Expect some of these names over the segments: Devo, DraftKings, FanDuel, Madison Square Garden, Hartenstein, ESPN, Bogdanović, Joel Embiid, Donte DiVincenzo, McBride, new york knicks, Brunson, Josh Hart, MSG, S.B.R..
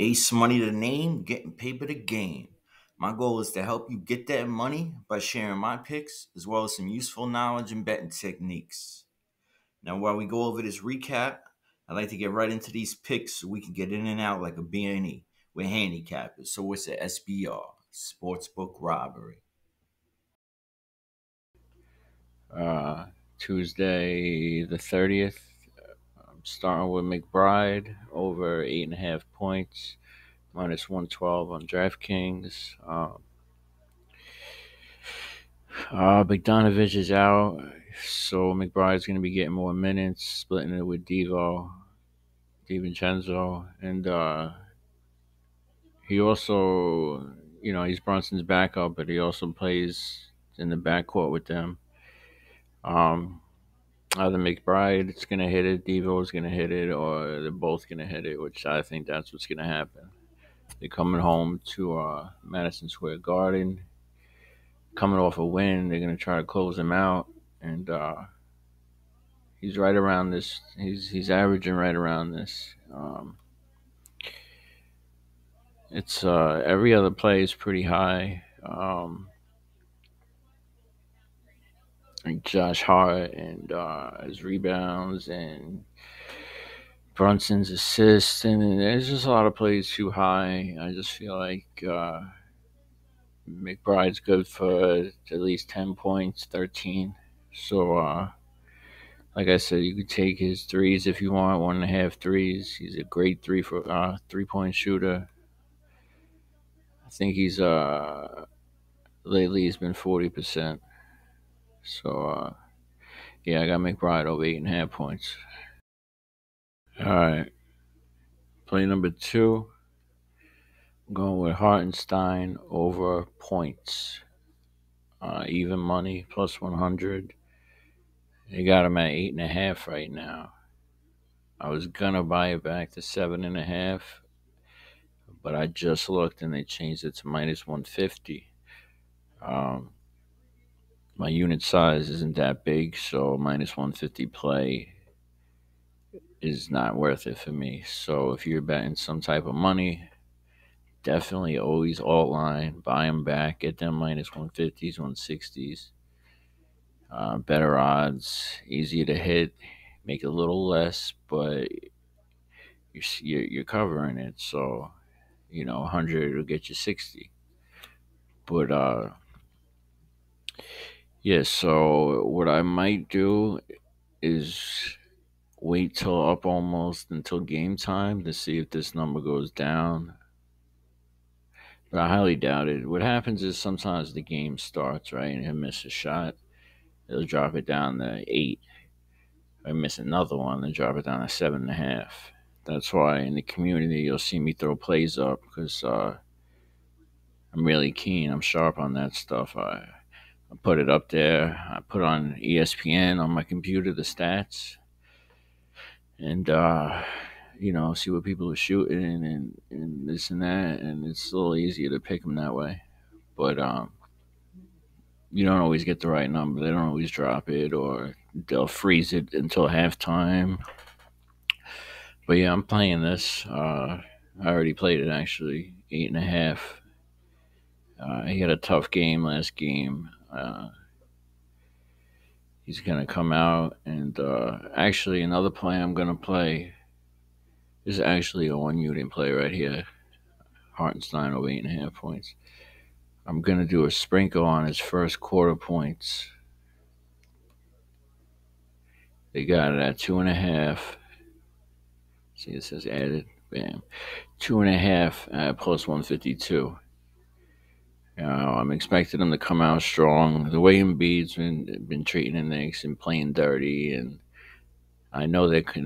Ace money to name, getting paid by the game. My goal is to help you get that money by sharing my picks as well as some useful knowledge and betting techniques. Now, while we go over this recap, I'd like to get right into these picks so we can get in and out like a B&E with handicappers. So it's the S.B.R. Sportsbook Robbery. Tuesday the 30th, I'm starting with McBride over 8.5 points, minus 112 on DraftKings. Bogdanović is out, so McBride's going to be getting more minutes, splitting it with Devo, DiVincenzo, and he also, you know, he's Brunson's backup, but he also plays in the backcourt with them. Either McBride is going to hit it, Devo is going to hit it, or they're both going to hit it, which I think that's what's going to happen. They're coming home to Madison Square Garden, coming off a win. They're going to try to close him out, and he's right around this. He's averaging right around this. It's every other play is pretty high. Josh Hart and his rebounds and Brunson's assists, and there's just a lot of plays too high. I just feel like McBride's good for at least 10 points, 13. So, like I said, you could take his threes if you want, 1.5 threes. He's a great three-point shooter. I think he's lately he's been 40%. So, yeah, I got McBride over 8.5 points. All right. Play number 2. I'm going with Hartenstein over points. Even money, plus 100. They got him at 8.5 right now. I was going to buy it back to 7.5, but I just looked and they changed it to minus 150. My unit size isn't that big, so minus 150 play is not worth it for me. So if you're betting some type of money, definitely always alt line, buy them back, get them minus 150s, 160s. Better odds, easier to hit, make it a little less, but you're covering it. So, you know, 100 will get you 60. But, yeah, so what I might do is wait till up almost until game time to see if this number goes down. But I highly doubt it. What happens is sometimes the game starts, right, and he'll miss a shot. They'll drop it down to 8. I miss another one, they'll drop it down to 7.5. That's why in the community you'll see me throw plays up because I'm really keen. I'm sharp on that stuff. I put it up there. I put on ESPN on my computer, the stats, and, you know, see what people are shooting and this and that, and it's a little easier to pick them that way. But you don't always get the right number. They don't always drop it, or they'll freeze it until halftime. But, yeah, I'm playing this. I already played it, actually, 8.5. He had a tough game last game. He's going to come out, and actually another play I'm going to play is actually a one unit play right here. Hartenstein over 8.5 points. I'm going to do a sprinkle on his first quarter points. They got it at 2.5. See, it says added. Bam. 2.5 at plus 152. I'm expecting them to come out strong. The way Embiid's been treating the Knicks and playing dirty, and I know they're going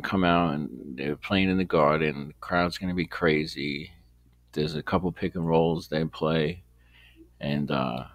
to come out and they're playing in the Garden. The crowd's going to be crazy. There's a couple pick and rolls they play, and I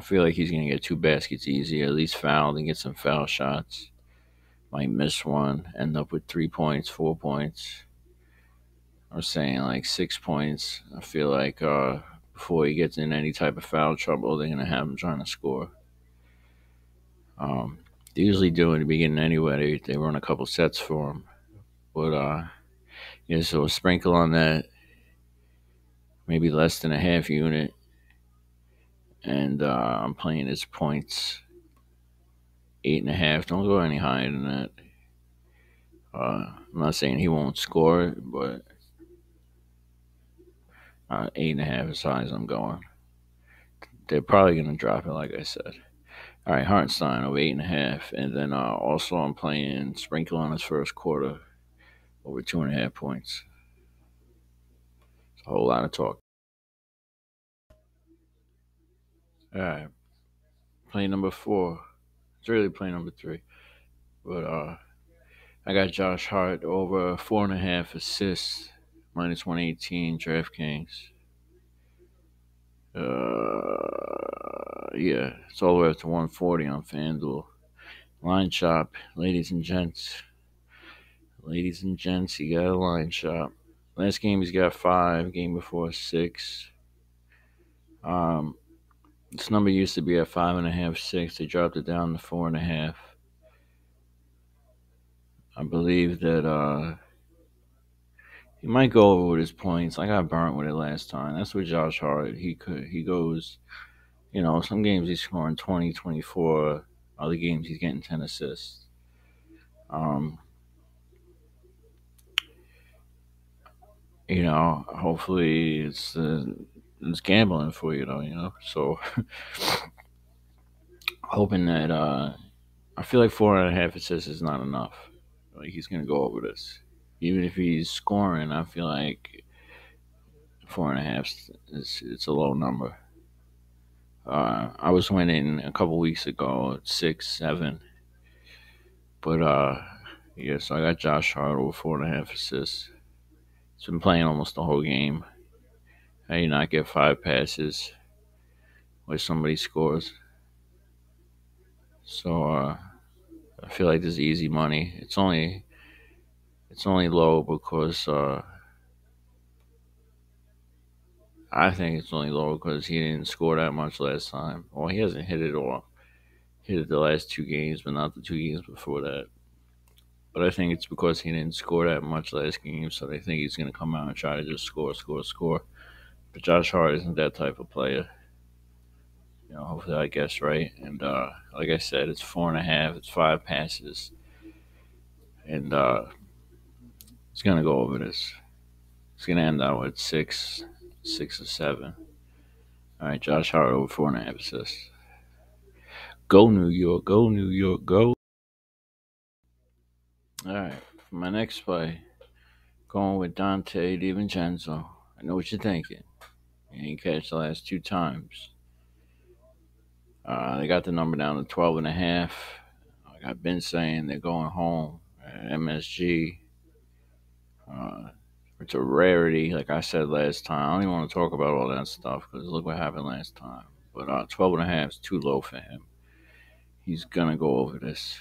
feel like he's going to get 2 baskets easy, at least fouled and get some foul shots. Might miss one, end up with 3 points, 4 points. I'm saying like 6 points. I feel like before he gets in any type of foul trouble, they're going to have him trying to score. They usually do in the beginning anyway. They run a couple sets for him. But Yeah, so a sprinkle on that, maybe less than a half unit. And I'm playing its points, 8.5. Don't go any higher than that. I'm not saying he won't score, but 8.5 is high as I'm going. They're probably going to drop it, like I said. All right, Hartenstein over 8.5. And then also I'm playing sprinkle on his first quarter over 2.5 points. It's a whole lot of talk. All right, play number 4. It's really play number 3. But I got Josh Hart over 4.5 assists, minus 118, DraftKings. Yeah, it's all the way up to 140 on FanDuel. Line shop, ladies and gents. Ladies and gents, he got a line shop. Last game he's got 5, game before 6. This number used to be at 5.5, 6. They dropped it down to 4.5. I believe that he might go over with his points. I got burnt with it last time. That's with Josh Hart. He goes, you know, some games he's scoring 20, 24. Other games he's getting 10 assists. You know, hopefully it's gambling for you, though, you know. So, hoping that I feel like 4.5 assists is not enough. Like, he's going to go over this. Even if he's scoring, I feel like 4.5 it's a low number. I was winning a couple weeks ago at 6, 7. But, yeah, so I got Josh Hart over 4.5 assists. He's been playing almost the whole game. How do you not get 5 passes where somebody scores? So I feel like this is easy money. It's only low because I think it's only low because he didn't score that much last time. Well, he hasn't hit it all. He hit it the last 2 games, but not the 2 games before that. But I think it's because he didn't score that much last game, so they think he's going to come out and try to just score. But Josh Hart isn't that type of player. You know, hopefully I guess right. And like I said, it's 4.5. It's 5 passes. And he's going to go over this. It's going to end out at 6 or 7. All right, Josh Hart over 4.5 assists. Go, New York. Go, New York. Go. All right, for my next play, going with Donte DiVincenzo. I know what you're thinking. He didn't catch the last 2 times. They got the number down to 12.5. Like I've been saying, they're going home at MSG. It's a rarity, like I said last time. I don't even want to talk about all that stuff because look what happened last time. But 12.5 is too low for him. He's going to go over this.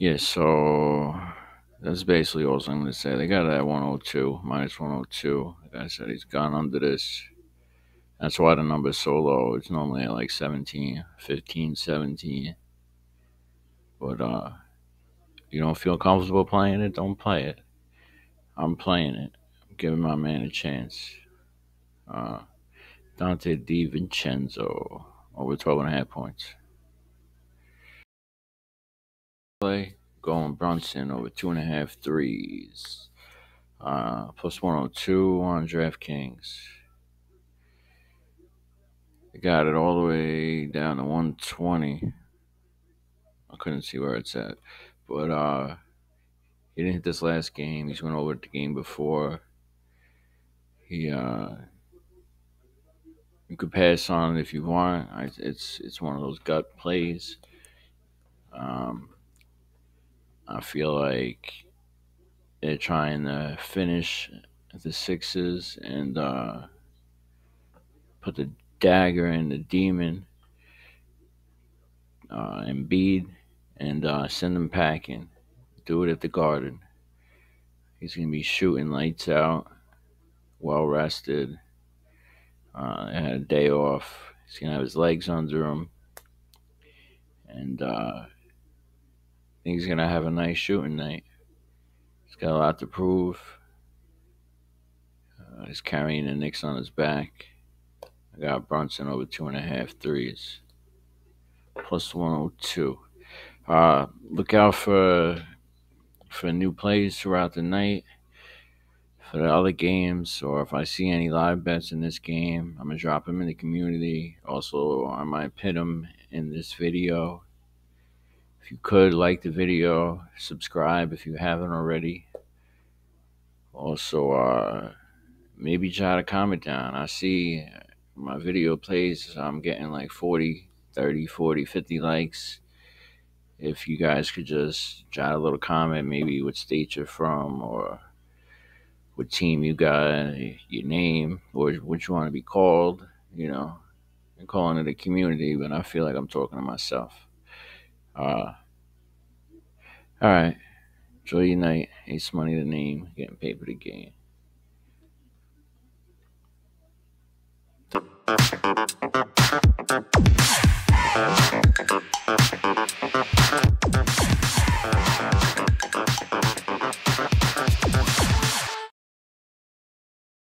Yeah, so that's basically all I'm going to say. They got it at 102, minus 102. Like I said, he's gone under this. That's why the number's so low. It's normally at like 17, 15, 17. But you don't feel comfortable playing it, don't play it. I'm playing it. I'm giving my man a chance. Donte DiVincenzo over 12.5 points. Play going Brunson over 2.5 threes, plus 102 on DraftKings. They got it all the way down to 120. I couldn't see where it's at, but he didn't hit this last game. He's went over the game before. He you could pass on it if you want. It's one of those gut plays. I feel like they're trying to finish at the 6s and put the dagger in the demon, Embiid, and send him packing. Do it at the Garden. He's going to be shooting lights out, well-rested. They had a day off. He's going to have his legs under him. And think he's going to have a nice shooting night. He's got a lot to prove. He's carrying the Knicks on his back. I got Brunson over 2.5 threes. Plus 102. Look out for new plays throughout the night. For the other games, or if I see any live bets in this game, I'm going to drop them in the community. Also, I might pin them in this video. If you could, like the video. Subscribe if you haven't already. Also, maybe jot a comment down. I see my video plays, I'm getting like 40, 50 likes. If you guys could just jot a little comment, maybe what state you're from, or what team you got, your name, or what you want to be called, you know. I'm calling it a community, but I feel like I'm talking to myself. All right. Enjoy your night. Ace Money the name. Getting paid for the game.